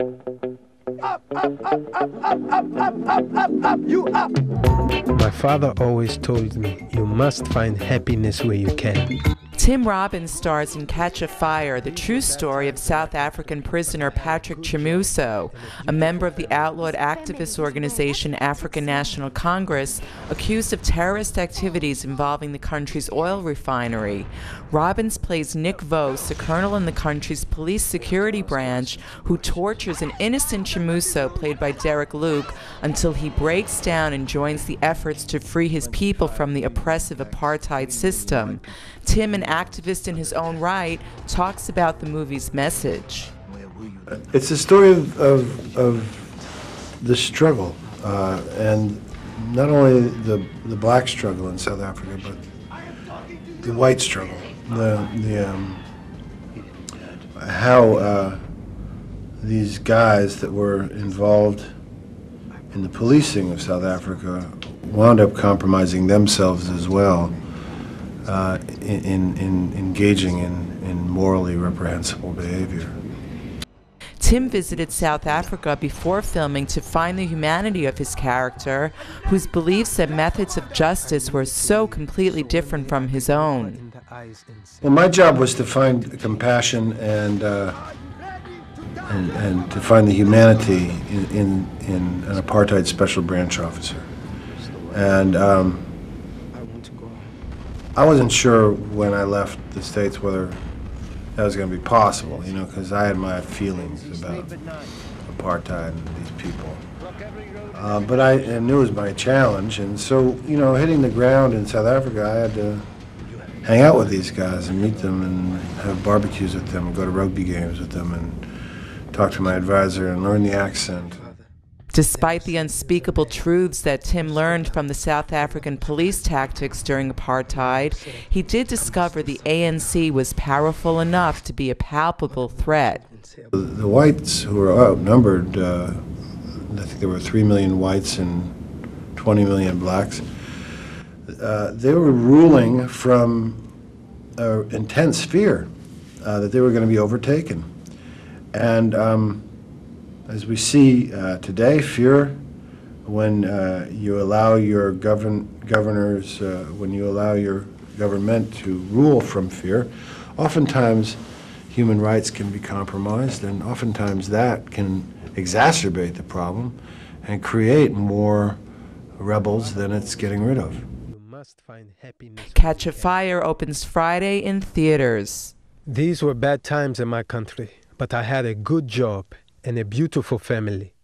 Up, up, up, up, up, up, up, up, up, you up. My father always told me, you must find happiness where you can. Tim Robbins stars in Catch a Fire, the true story of South African prisoner Patrick Chamusso, a member of the outlawed activist organization African National Congress, accused of terrorist activities involving the country's oil refinery. Robbins plays Nick Vos, a colonel in the country's police security branch, who tortures an innocent Chamusso, played by Derek Luke, until he breaks down and joins the efforts to free his people from the oppressive apartheid system. Tim, an activist in his own right, talks about the movie's message. It's a story of the struggle, and not only the black struggle in South Africa, but the white struggle. How these guys that were involved in the policing of South Africa wound up compromising themselves as well. In engaging in morally reprehensible behavior. Tim visited South Africa before filming to find the humanity of his character, whose beliefs and methods of justice were so completely different from his own. Well, my job was to find compassion and to find the humanity in an apartheid special branch officer. And I wasn't sure when I left the States whether that was going to be possible, you know, because I had my feelings about apartheid and these people. But I knew it was my challenge, and so, you know, hitting the ground in South Africa, I had to hang out with these guys and meet them and have barbecues with them and go to rugby games with them and talk to my advisor and learn the accent. Despite the unspeakable truths that Tim learned from the South African police tactics during apartheid, he did discover the ANC was powerful enough to be a palpable threat. The whites who were outnumbered, I think there were 3 million whites and 20 million blacks, they were ruling from intense fear that they were going to be overtaken. And as we see today, fear, when you allow your government to rule from fear, oftentimes human rights can be compromised, and oftentimes that can exacerbate the problem and create more rebels than it's getting rid of. Catch a Fire opens Friday in theaters. These were bad times in my country, but I had a good job and a beautiful family.